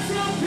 Why you wanna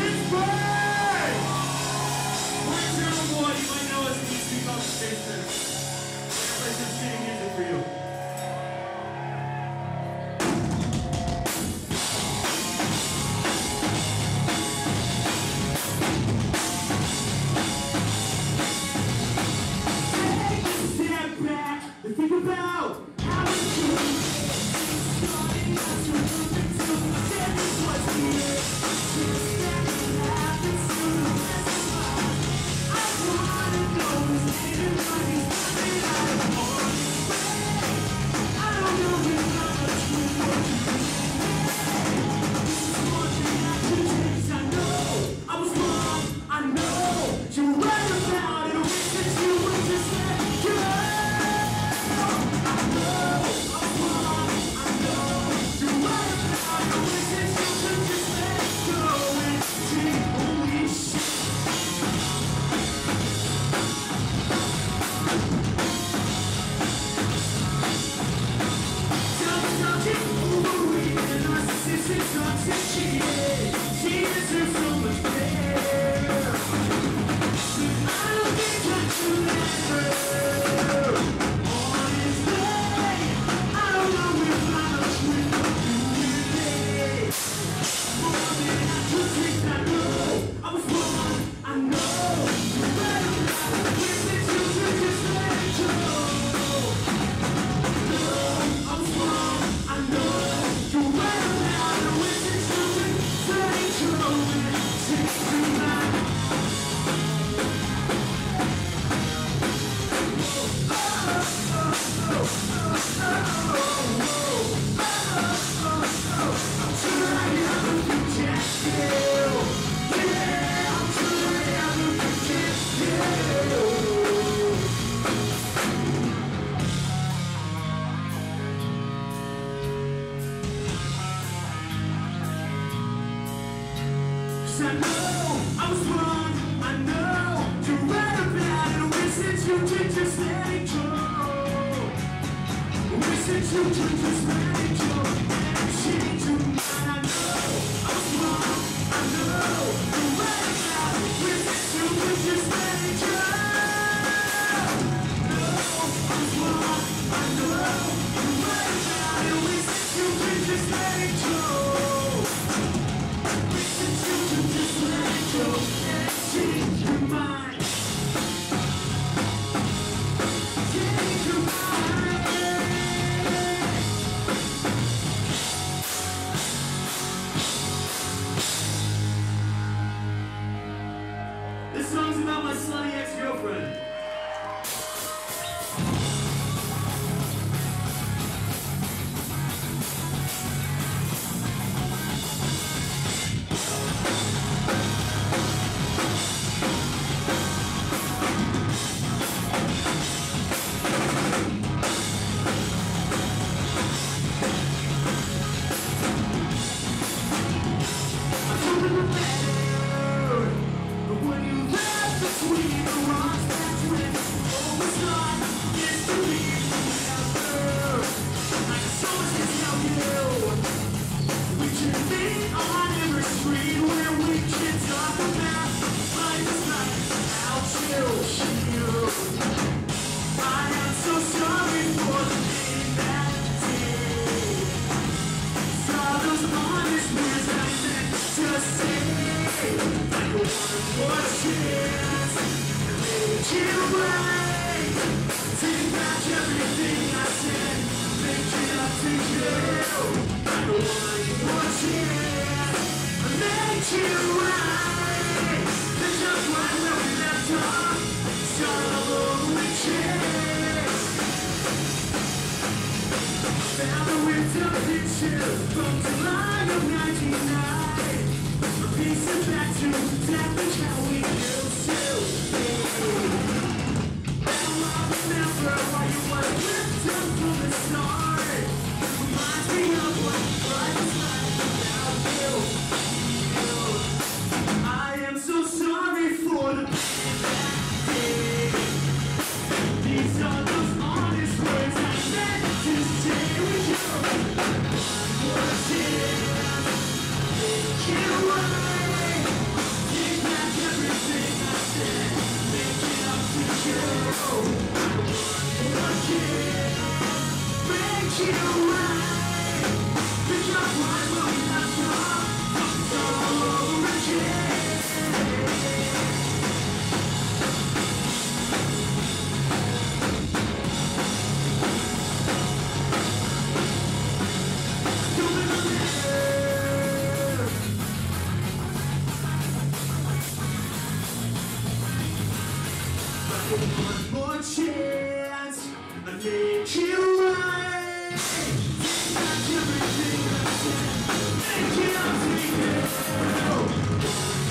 One more chance, I make you right. That's everything I said. Make you take it. One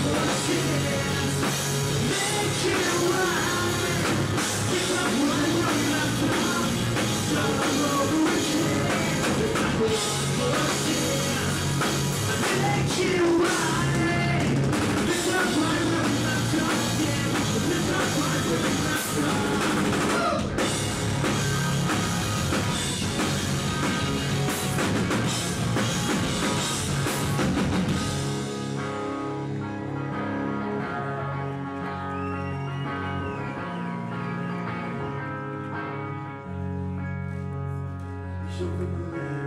more chance, make you right. Something